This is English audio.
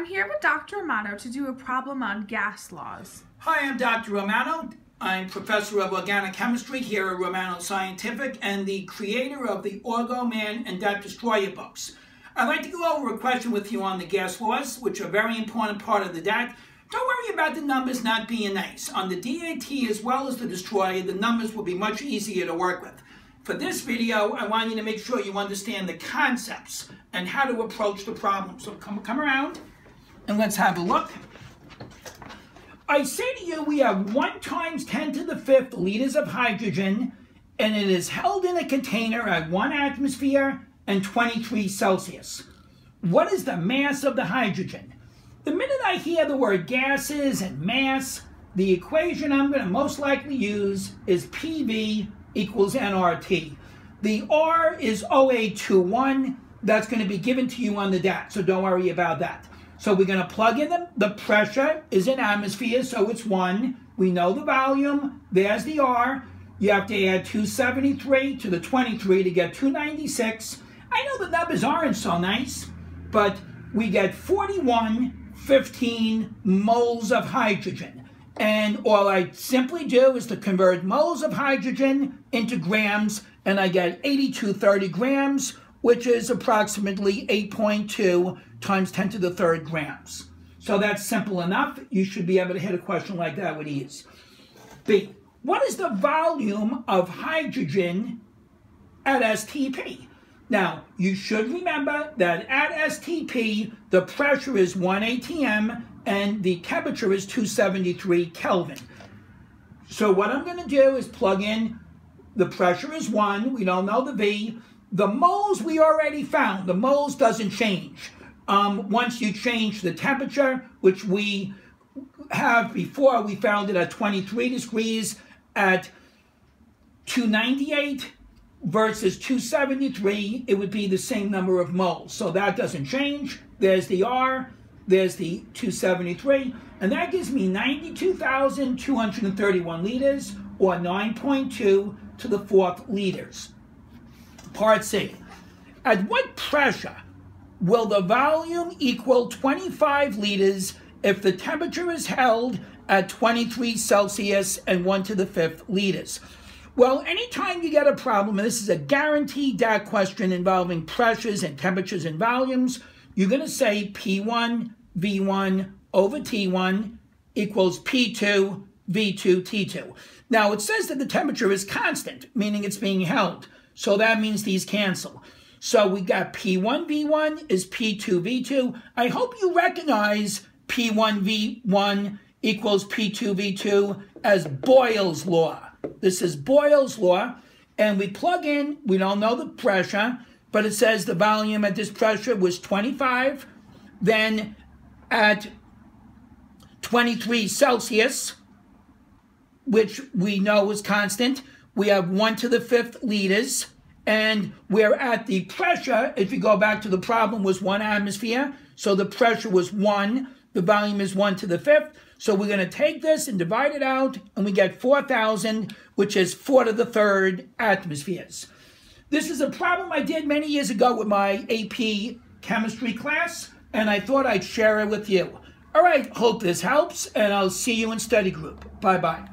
I'm here with Dr. Romano to do a problem on gas laws. Hi, I'm Dr. Romano. I'm professor of organic chemistry here at Romano Scientific and the creator of the Orgo Man and DAT Destroyer books. I'd like to go over a question with you on the gas laws, which are a very important part of the DAT. Don't worry about the numbers not being nice. On the DAT as well as the Destroyer, the numbers will be much easier to work with. For this video, I want you to make sure you understand the concepts and how to approach the problem. So come around and let's have a look. I say to you, we have 1 × 10⁵ liters of hydrogen, and it is held in a container at 1 atmosphere and 23 Celsius. What is the mass of the hydrogen? The minute I hear the word gases and mass, the equation I'm going to most likely use is PV equals nRT. The R is 0821. That's going to be given to you on the DAT, so don't worry about that. So we're going to plug in the pressure is in atmospheres, so it's 1. We know the volume. There's the R. You have to add 273 to the 23 to get 296. I know the numbers aren't so nice, but we get 4115 moles of hydrogen. And all I simply do is to convert moles of hydrogen into grams, and I get 8230 grams, which is approximately 8.2 × 10³ grams. So that's simple enough. You should be able to hit a question like that with ease. B, what is the volume of hydrogen at STP? Now, you should remember that at STP, the pressure is 1 atm, and the temperature is 273 Kelvin. So what I'm going to do is plug in the pressure is 1. We don't know the V. The moles we already found. The moles doesn't change. Once you change the temperature, which we have before, we found it at 23 degrees at 298 versus 273, it would be the same number of moles. So that doesn't change. There's the R. There's the 273, and that gives me 92,231 liters, or 9.2⁴ liters. Part C, at what pressure will the volume equal 25 liters if the temperature is held at 23 Celsius and 1⁵ liters? Well, anytime you get a problem, and this is a guaranteed DAT question involving pressures and temperatures and volumes, you're going to say P1 V1 over T1 equals P2 V2 T2. Now, it says that the temperature is constant, meaning it's being held. So that means these cancel. So we got P1 V1 is P2 V2. I hope you recognize P1 V1 equals P2 V2 as Boyle's law. This is Boyle's law. And we plug in, we don't know the pressure, but it says the volume at this pressure was 25. Then at 23 Celsius, which we know is constant, we have 1⁵ liters. And we're at the pressure, if you go back to the problem, was 1 atmosphere. So the pressure was 1. The volume is 1⁵. So we're going to take this and divide it out, and we get 4,000, which is 4⁵ atmospheres. This is a problem I did many years ago with my AP chemistry class, and I thought I'd share it with you. All right, hope this helps, and I'll see you in study group. Bye-bye.